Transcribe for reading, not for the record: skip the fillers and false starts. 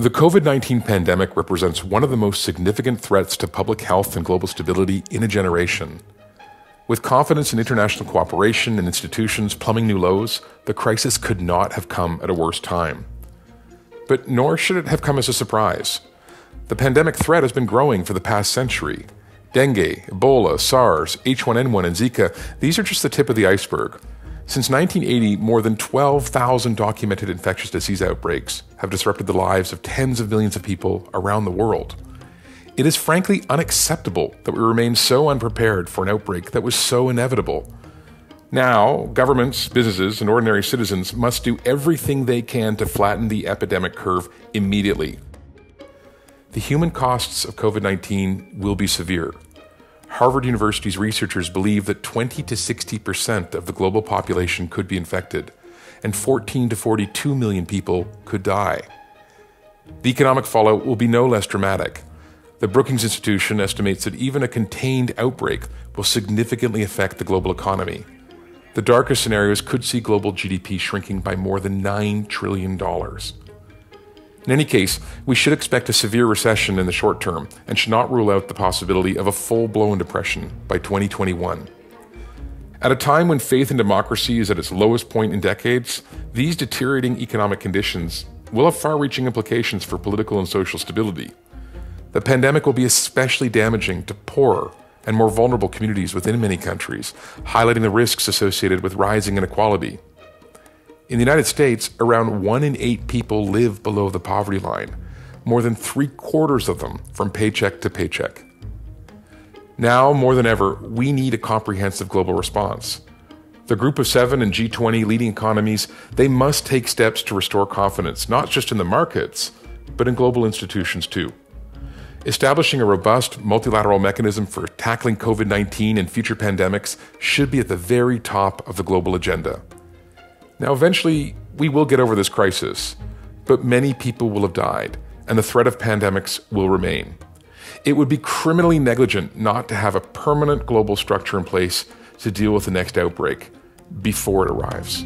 The COVID-19 pandemic represents one of the most significant threats to public health and global stability in a generation. With confidence in international cooperation and institutions plumbing new lows, the crisis could not have come at a worse time. But nor should it have come as a surprise. The pandemic threat has been growing for the past century. Dengue, Ebola, SARS, H1N1, and Zika, these are just the tip of the iceberg. Since 1980, more than 12,000 documented infectious disease outbreaks have disrupted the lives of tens of millions of people around the world. It is frankly unacceptable that we remain so unprepared for an outbreak that was so inevitable. Now, governments, businesses, and ordinary citizens must do everything they can to flatten the epidemic curve immediately. The human costs of COVID-19 will be severe. Harvard University's researchers believe that 20 to 60% of the global population could be infected, and 14 to 42 million people could die. The economic fallout will be no less dramatic. The Brookings Institution estimates that even a contained outbreak will significantly affect the global economy. The darkest scenarios could see global GDP shrinking by more than $9 trillion. In any case, we should expect a severe recession in the short term and should not rule out the possibility of a full-blown depression by 2021. At a time when faith in democracy is at its lowest point in decades, these deteriorating economic conditions will have far-reaching implications for political and social stability. The pandemic will be especially damaging to poorer and more vulnerable communities within many countries, highlighting the risks associated with rising inequality. In the United States, around 1 in 8 people live below the poverty line, more than 3/4 of them from paycheck to paycheck. Now, more than ever, we need a comprehensive global response. The Group of Seven and G20 leading economies, they must take steps to restore confidence, not just in the markets, but in global institutions too. Establishing a robust multilateral mechanism for tackling COVID-19 and future pandemics should be at the very top of the global agenda. Now, eventually, we will get over this crisis, but many people will have died, and the threat of pandemics will remain. It would be criminally negligent not to have a permanent global structure in place to deal with the next outbreak before it arrives.